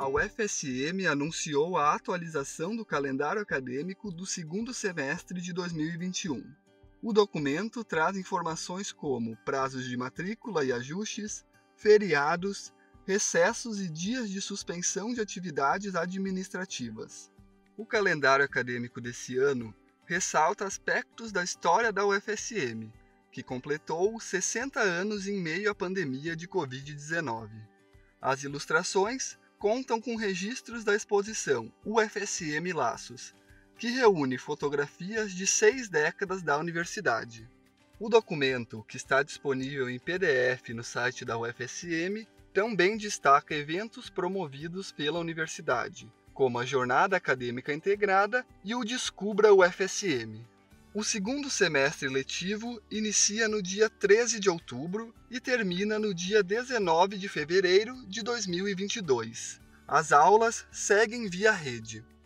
a UFSM anunciou a atualização do calendário acadêmico do segundo semestre de 2021. O documento traz informações como prazos de matrícula e ajustes, feriados, recessos e dias de suspensão de atividades administrativas. O calendário acadêmico desse ano ressalta aspectos da história da UFSM, que completou 60 anos em meio à pandemia de COVID-19. As ilustrações contam com registros da exposição UFSM Laços, que reúne fotografias de 6 décadas da universidade. O documento, que está disponível em PDF no site da UFSM, também destaca eventos promovidos pela universidade, como a Jornada Acadêmica Integrada e o Descubra UFSM. O segundo semestre letivo inicia no dia 13 de outubro e termina no dia 19 de fevereiro de 2022. As aulas seguem via rede.